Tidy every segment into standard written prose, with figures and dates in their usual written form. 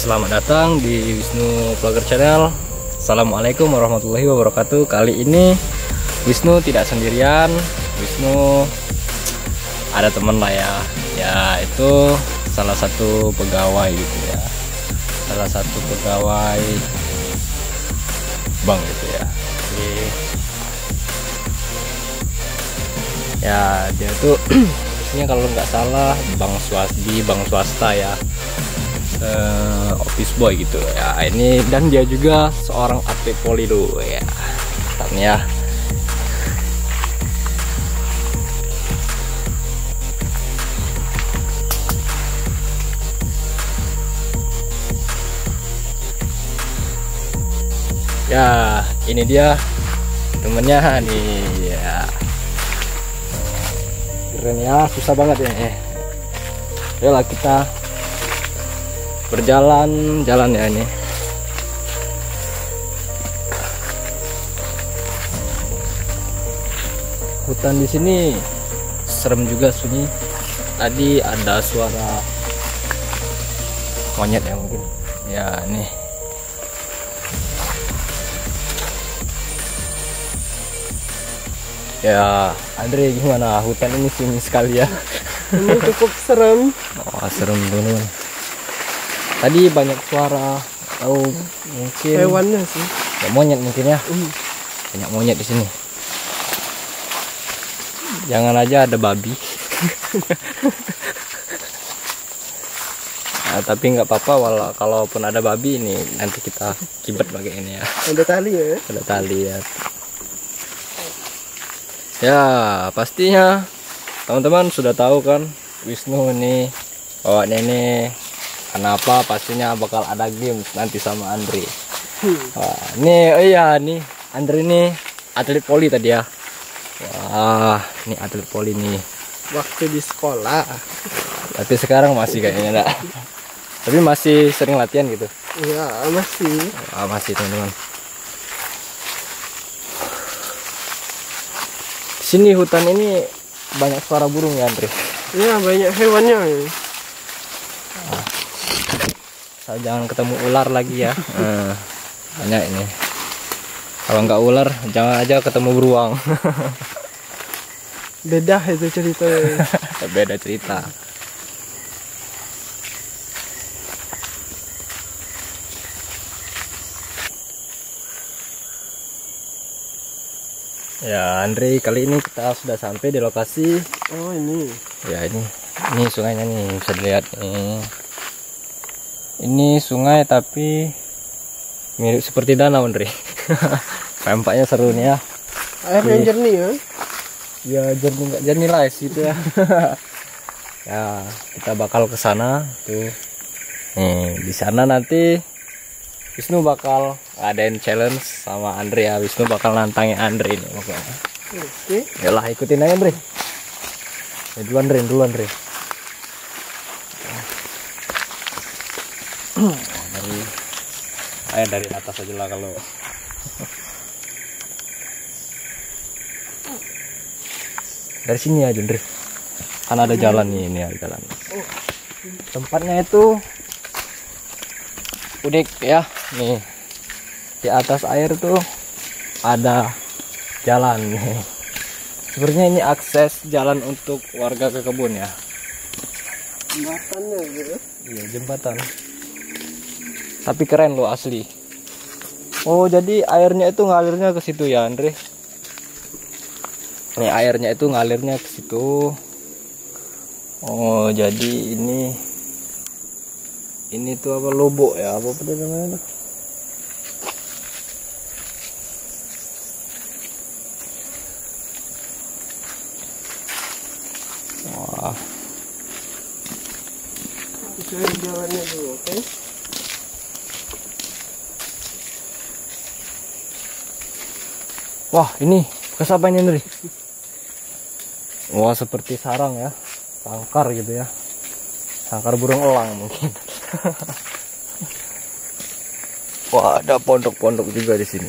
Selamat datang di Wisnu Vlogger Channel. Assalamualaikum warahmatullahi wabarakatuh. Kali ini Wisnu tidak sendirian. Wisnu ada teman lah ya. Ya itu salah satu pegawai gitu ya. Salah satu pegawai bank gitu ya. Jadi, ya dia tuh ini kalau nggak salah Bang Swasta ya, office boy gitu ya. Ini dan dia juga seorang atlet voli dulu ya. Tapi ya ini dia temennya nih ya. Keren ya, susah banget ya. Yalah, kita berjalan-jalan ya ini. Hutan di sini serem juga, sunyi. Tadi ada suara monyet ya mungkin. Ya nih. Ya, Andre, gimana hutan ini sunyi sekali ya? Ini cukup serem. Oh, serem dulu. Tadi banyak suara, atau mungkin hewannya sih. Ya, monyet mungkin ya. Banyak monyet di sini. Jangan aja ada babi. Nah, tapi nggak apa-apa, walau kalaupun ada babi ini nanti kita kibet pakai ini ya. Ada tali ya? Ada tali ya. Ya pastinya teman-teman sudah tahu kan Wisnu ini bawanya ini kenapa, pastinya bakal ada game nanti sama Andre. Wah, nih Andre ini atlet voli tadi ya. Wah, ini atlet voli nih waktu di sekolah, tapi sekarang masih kayaknya enggak. Tapi masih sering latihan gitu ya. Masih teman-teman. Sini hutan ini banyak suara burung ya, Andre? Iya, banyak hewannya. Nah, saya jangan ketemu ular lagi ya. Banyak ini. Kalau nggak ular, jangan aja ketemu beruang. Beda itu ceritanya. Beda cerita. Ya Andre, kali ini kita sudah sampai di lokasi. Oh ini. Ya ini sungainya nih, bisa dilihat nih. Ini sungai tapi mirip seperti danau, Andre. Tampaknya seru nih ya. Airnya jernih ya? Ya jernih, nggak jernih lah gitu ya. Ya kita bakal ke sana tuh. Nih di sana nanti Wisnu bakal adain challenge sama Andre ya. Wisnu bakal nantangin Andre ini pokoknya. Oke. Yalah, ikutin aja Andre. Ya, duluan Andre. Dari atas aja lah kalau. Dari sini aja Andre. Kan ada jalan nih, ini ada jalan. Tempatnya itu unik ya. Nih di atas air tuh ada jalan nih. Sebenarnya ini akses jalan untuk warga ke kebun ya. Jembatan ya gitu. Iya, jembatan. Tapi keren loh asli. Oh, jadi airnya itu ngalirnya ke situ ya, Andre. Nih airnya itu ngalirnya ke situ. Oh, jadi ini tuh apa, lubuk ya, apa pada namanya. Wah, cari jalannya dulu. Oke. Wah, ini bekas apa ini, Andre? Wah, seperti sarang ya, sangkar gitu ya, sangkar burung elang mungkin. Wah, ada pondok-pondok juga di sini.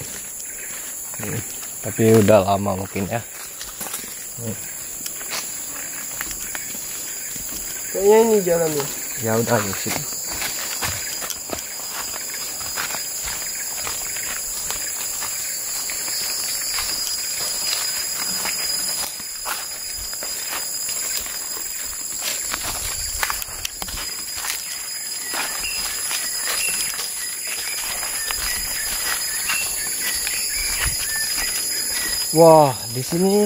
Tapi udah lama mungkin ya. Kayaknya ini jalannya. Ya udah di sini. Wah, di sini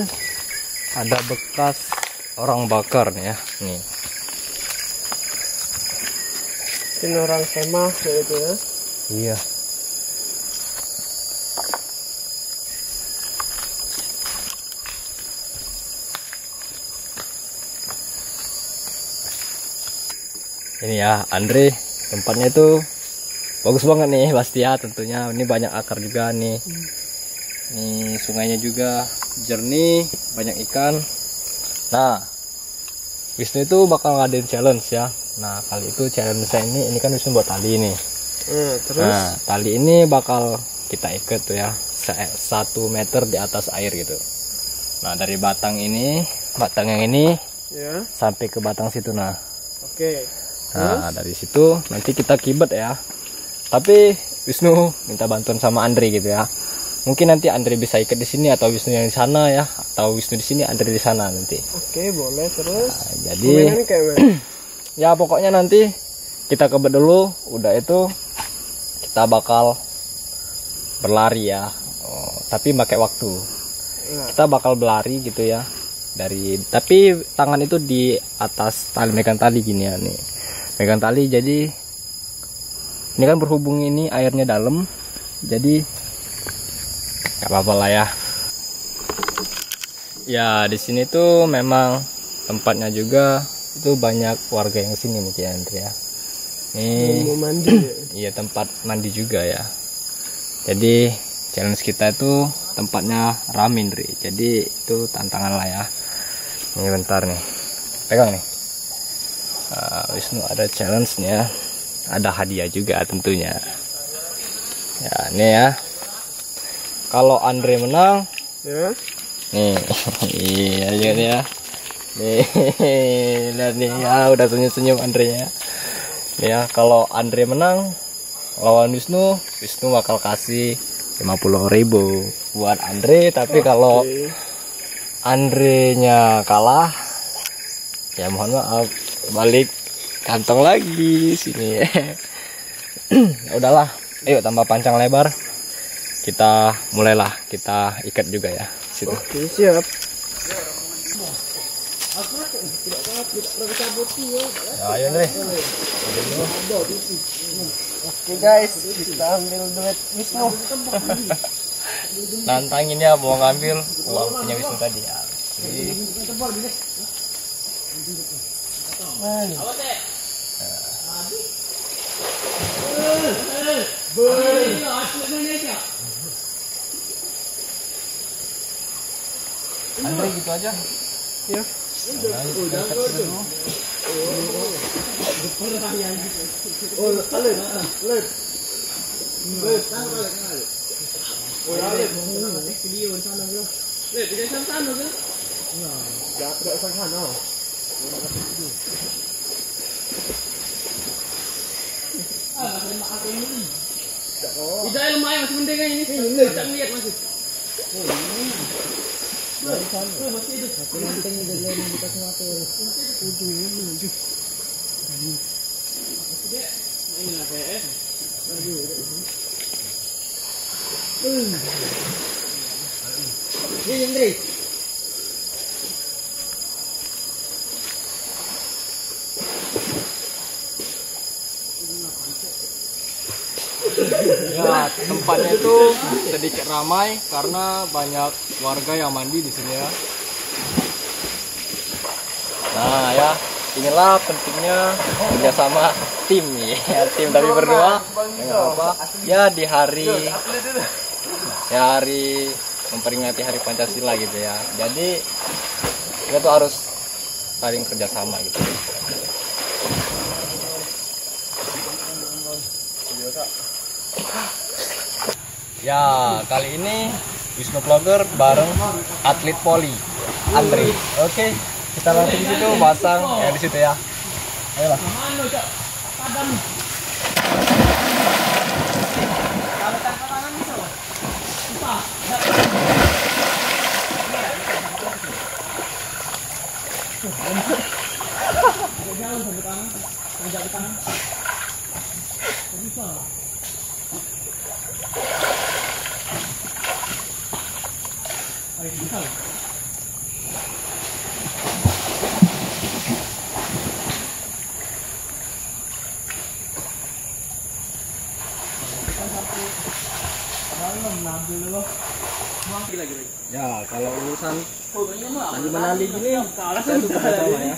ada bekas orang bakar nih ya. Nih. Ini orang kemah gitu ya. Iya. Ini ya, Andre, tempatnya itu bagus banget nih pasti ya tentunya. Ini banyak akar juga nih. Nih sungainya juga jernih, banyak ikan. Nah, Wisnu itu bakal ngadain challenge ya. Nah, kali itu challenge saya ini kan Wisnu buat tali ini. Terus? Nah, tali ini bakal kita ikat tuh ya 1 meter di atas air gitu. Nah, dari batang ini, batang yang ini ya, sampai ke batang situ nah. Oke. Nah, dari situ nanti kita kibet ya. Tapi Wisnu minta bantuan sama Andre gitu ya. Mungkin nanti Andre bisa ikat di sini atau Wisnu yang di sana ya, atau Wisnu di sini, Andre di sana nanti. Oke, boleh. Terus. Nah, jadi ya pokoknya nanti kita kebet dulu, udah itu kita bakal berlari ya. Oh, tapi pakai waktu. Nah. Kita bakal berlari gitu ya. Tapi tangan itu di atas tali, megang tali gini ya nih, megang tali. Jadi ini kan berhubung ini airnya dalam, jadi nggak apa-apa lah ya. Ya di sini tuh memang tempatnya juga itu banyak warga yang sini mungkin Andre ya. Ini mau mandi. Iya tempat mandi juga ya. Jadi challenge kita itu tempatnya rame Andre. Jadi itu tantangan lah ya. Ini bentar nih, pegang nih. Wisnu ada challenge nih ya, ada hadiah juga tentunya. Ya ini ya, kalau Andre menang, ya. Nih, iya lihat ya, nih lihat nih ya, udah senyum-senyum Andre ya. Nih, ya kalau Andre menang lawan Wisnu, Wisnu bakal kasih 50.000 buat Andre. Tapi kalau Andre-nya kalah, ya mohon maaf, balik kantong lagi sini. Ya udahlah, ayo tambah panjang lebar, kita mulailah, kita ikat juga ya. Situ. Oke, siap. Ya, ayo Andre. Oke guys, kita ambil duit Wisnu. Nantangin ya, mau ngambil uang punya Wisnu tadi ya. Andre gitu aja ya. Udah lumayan masih mending ini. Tidak lihat masih. Masih itu. Ini ya, tempatnya itu sedikit ramai karena banyak warga yang mandi di sini ya. Nah ya, inilah pentingnya kerjasama tim ya, tim dari berdua. Ya di hari memperingati Hari Pancasila gitu ya. Jadi kita tuh harus saling kerjasama gitu. Ya, kali ini Wisnu Vlogger bareng atlet voli Andre. Oke, kita langsung di situ pasang ya di situ ya. Ayolah. Ayo, Ya, kalau urusan menali gini saya suka tahu ya.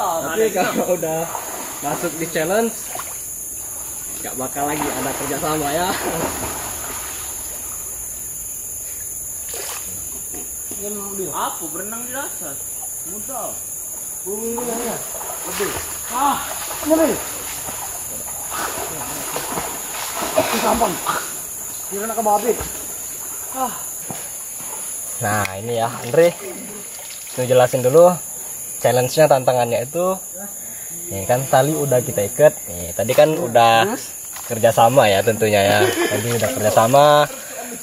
Tapi kalau udah masuk di challenge nggak bakal lagi ada kerjasama ya. Apa berenang di dasar? Mudah. Bumi ya. Lebih. Ah, lebih. Gampang. Dia nak ke babi. Ah. Nah ini ya Andre, itu jelasin dulu challenge-nya, tantangannya itu nih kan, tali udah kita ikat nih tadi kan udah kerjasama ya tentunya ya, tadi udah kerjasama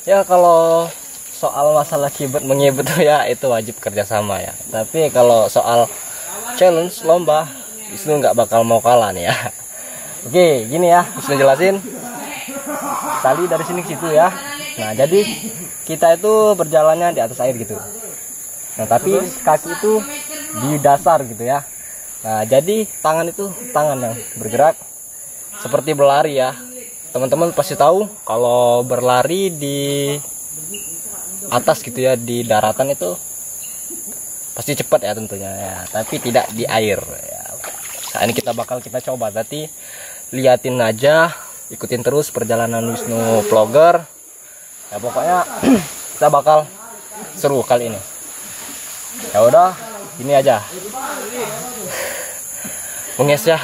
ya. Kalau soal masalah kibet mengibet tuh ya itu wajib kerjasama ya, tapi kalau soal challenge lomba Wisnu nggak bakal mau kalah nih ya. Oke gini ya Wisnu jelasin, tali dari sini ke situ ya. Nah jadi kita itu berjalannya di atas air gitu. Nah tapi kaki itu di dasar gitu ya. Nah jadi tangan itu tangan yang bergerak seperti berlari ya. Teman-teman pasti tahu kalau berlari di atas gitu ya, di daratan itu pasti cepat ya tentunya ya. Tapi tidak di air ya. Nah, ini kita coba. Tapi liatin aja, ikutin terus perjalanan Wisnu Vlogger. Ya pokoknya kita bakal seru kali ini. Ya udah, ini aja. Menges ya.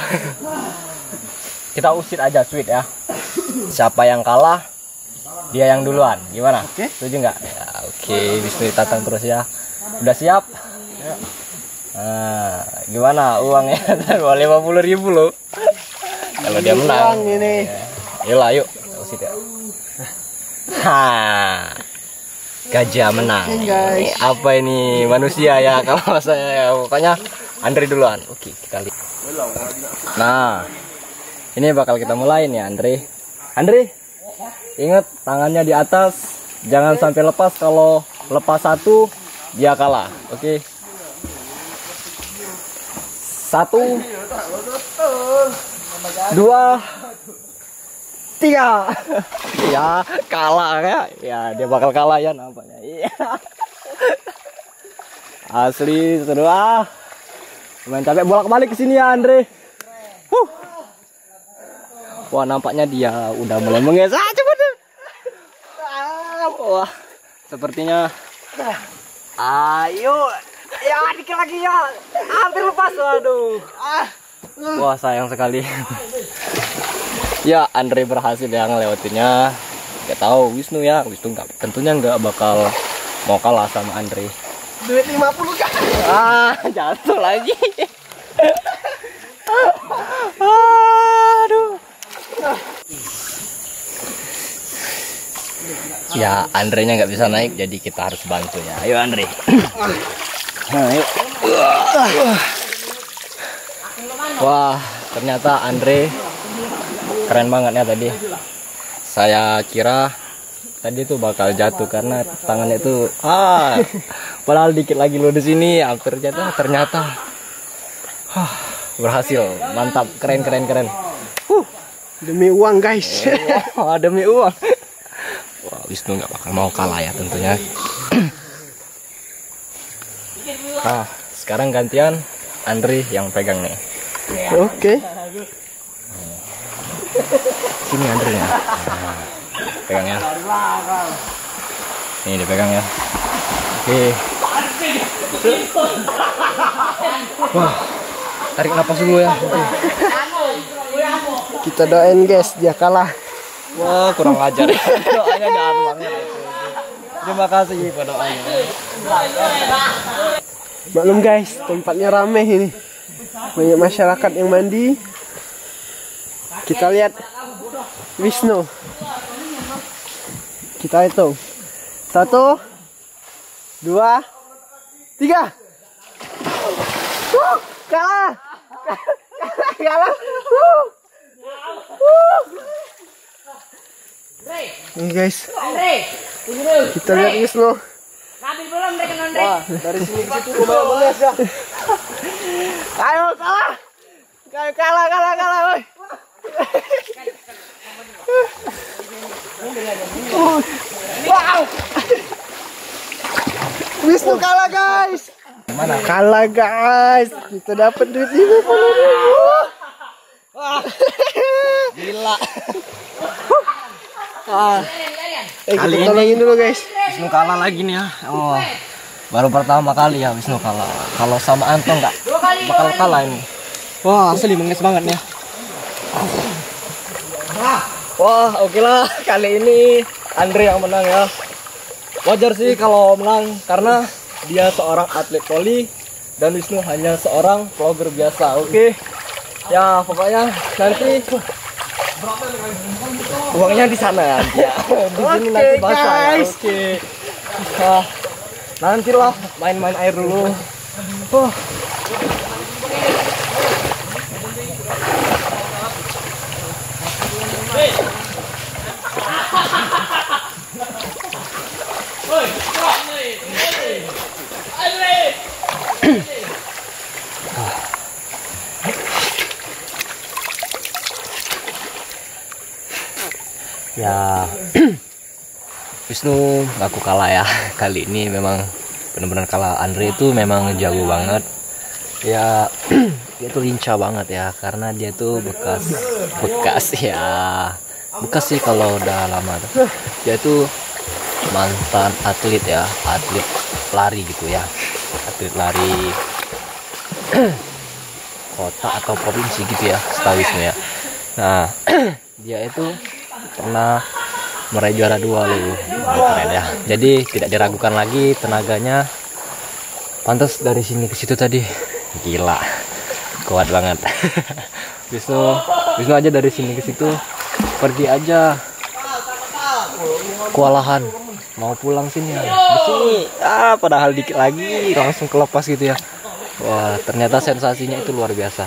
Kita usir aja sweet ya. Siapa yang kalah, dia yang duluan. Gimana? Oke. Setuju nggak? Ya, oke. Bismillah, tatang terus ya. Udah siap? Ya. Nah, gimana uangnya? 50.000 loh. Kalau dia menang. Ini. Yalah, yuk. Usir ya. Ha, gajah menang. Apa ini manusia ya? Kalau saya pokoknya Andre duluan. Oke, kita lihat. Nah, ini bakal kita mulai nih Andre. Andre, ingat tangannya di atas, jangan sampai lepas. Kalau lepas satu, dia kalah. Oke. Satu, dua. Tiga. Ya kalah ya. Ya dia bakal kalah ya nampaknya. Iya. Asli seru ah. Main capek bolak-balik ke sini ya Andre. Wah, nampaknya dia udah mulai mengesah. Cepet. Wah, sepertinya ayo. Ya dikit lagi ya. Hampir lepas. Waduh. Wah, sayang sekali. Ya Andre berhasil yang lewatinya. Gak tahu Wisnu ya, Wisnu nggak, tentunya nggak bakal mau kalah sama Andre. Duit 50 kan? Ah jatuh lagi. Aduh. Ya Andre nya nggak bisa naik, jadi kita harus bantu ya. Ayo Andre. Ayo. Wah ternyata Andre keren banget ya tadi. Saya kira tadi tuh bakal jatuh karena tangannya itu padahal dikit lagi lo di sini hampir jatuh, ternyata berhasil. Mantap, keren. Demi uang guys. Demi uang. Wah, Wisnu nggak bakal mau kalah ya tentunya. Nah, sekarang gantian Andre yang pegang nih. Oke. Sini Andre ya. Nah, pegang ya. Ini dipegang ya. Oke. Wah, tarik napas dulu ya. Oke. Kita doain guys dia kalah. Wah, kurang ajar ya. Doanya jangan banget. Terima kasih buat doanya. Maklum guys, tempatnya rame ini. Banyak masyarakat yang mandi. Kita lihat Wisnu. Kita hitung. 1, 2, 3. Kalah. Kalah. Nih guys. Kita lihat Wisnu. Habis belum mereka Andre? Wah, dari sini itu lumayan belas ya. Ayo kalah. Kalah woi. Wow. Wisnu kalah guys. Mana? Kalah guys. Kita dapat duit 50.000. Wah. Gila. Kali kita tolongin dulu guys. Wisnu kalah lagi nih ya. Oh. Baru pertama kali ya Wisnu kalah. Kalau sama Anton enggak bakal kalah ini. Wah, asli menges banget ya. Wah, oke lah. Kali ini Andre yang menang ya. Wajar sih kalau menang karena dia seorang atlet voli dan Wisnu hanya seorang vlogger biasa. Oke. Ya, pokoknya nanti uangnya di sana ya. Di sini nanti basah ya. Oke. Nah, nantilah main-main air dulu. Ya, Wisnu aku kalah ya. Kali ini memang benar-benar kalah. Andre itu memang jago banget. Ya, dia tuh lincah banget ya. Karena dia tuh bekas sih kalau udah lama. Dia tuh mantan atlet ya, atlet lari gitu ya, atlet lari kota atau provinsi gitu ya, setahu Wisnu ya. Nah, dia itu pernah meraih juara 2 loh, keren ya. Jadi tidak diragukan lagi tenaganya. Pantas dari sini ke situ tadi, gila, kuat banget. Wisnu aja dari sini ke situ, pergi aja, kewalahan, mau pulang sini ya. Di sini, padahal dikit lagi langsung kelepas gitu ya. Wah, ternyata sensasinya itu luar biasa.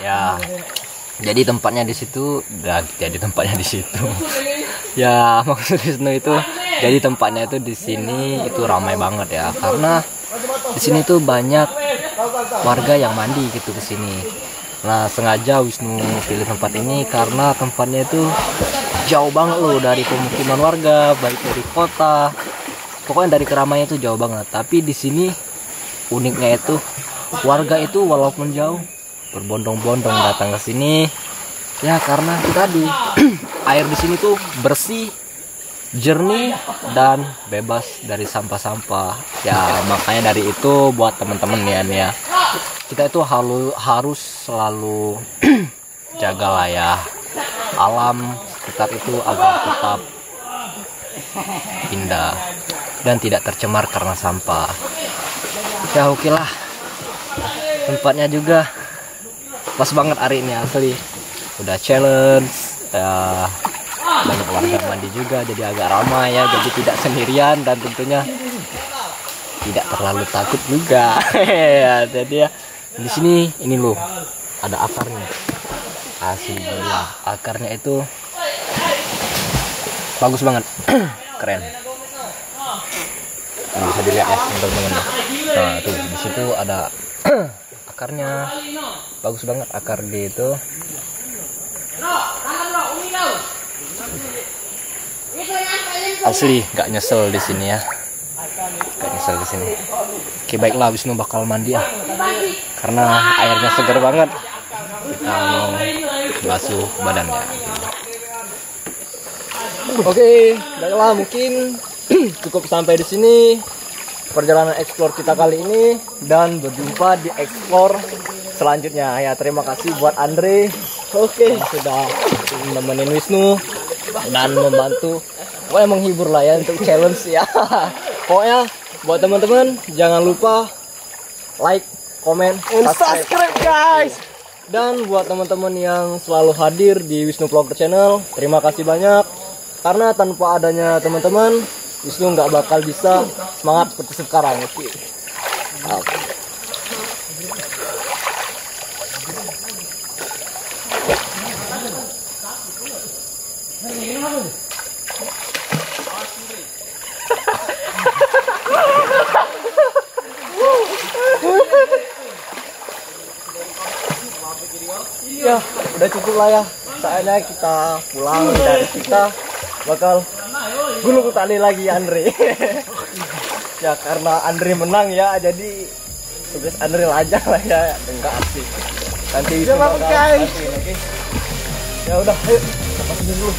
Ya, jadi tempatnya di situ, ya maksud Wisnu itu, jadi tempatnya itu di sini itu ramai banget ya, karena di sini tuh banyak warga yang mandi gitu ke sini. Nah, sengaja Wisnu pilih tempat ini karena tempatnya itu jauh banget loh dari pemukiman warga, baik dari kota, pokoknya dari keramaian itu jauh banget. Tapi di sini uniknya itu warga itu walaupun jauh berbondong-bondong datang ke sini ya, karena tadi air di sini tuh bersih, jernih, dan bebas dari sampah-sampah ya. Makanya dari itu buat temen-temen ya, kita itu harus selalu jagalah ya alam sekitar itu agar tetap indah dan tidak tercemar karena sampah ya. Oke lah, tempatnya juga pas banget hari ini asli. Udah challenge ya, banyak warga mandi juga, jadi agak ramai ya, jadi tidak sendirian dan tentunya tidak terlalu takut juga. Jadi ya di sini ini loh ada akarnya, asli ya. Akarnya itu bagus banget, keren. Nah, bisa dilihat ya teman-teman. Nah tuh di situ ada akarnya, bagus banget akar dia itu. Asli gak nyesel di sini ya. Oke, baiklah, Wisnu bakal mandi ya. Karena airnya segar banget. Kita mau basuh badannya. Oke, baiklah, mungkin cukup sampai di sini perjalanan explore kita kali ini, dan berjumpa di explore selanjutnya ya. Terima kasih buat Andre, oke, sudah nemenin Wisnu dan membantu, pokoknya menghibur lah ya untuk challenge ya. Pokoknya buat teman-teman jangan lupa like, comment, subscribe guys. Dan buat teman-teman yang selalu hadir di Wisnu Vlogger Channel, terima kasih banyak, karena tanpa adanya teman-teman Wisnu nggak bakal bisa semangat seperti sekarang. Oke. Ya, udah cukup lah ya. Saatnya kita pulang dan kita bakal gulung tali lagi Andre. Ya karena Andre menang ya, jadi tugas Andre aja lah ya, enggak asik. Nanti itu bakal asik, okay? Ya udah, ayo kita pasin dulu.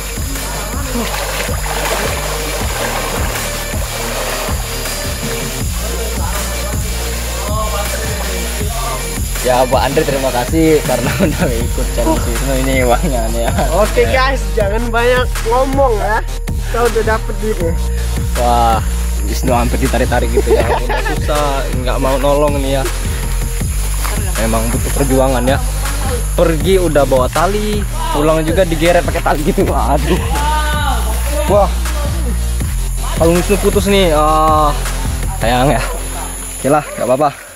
Ya buat Andre terima kasih karena udah ikut challenge ini uangnya nih ya. Oke guys, jangan banyak ngomong ya. Kita udah dapet duit. Wah, Wisnu hampir ditarik-tarik gitu ya. Udah susah, nggak mau nolong nih ya. Memang butuh perjuangan ya. Pergi udah bawa tali, pulang juga digeret pakai tali gitu. Aduh. Wah. Kalau Wisnu putus nih, sayang ya. Oke lah, nggak apa-apa.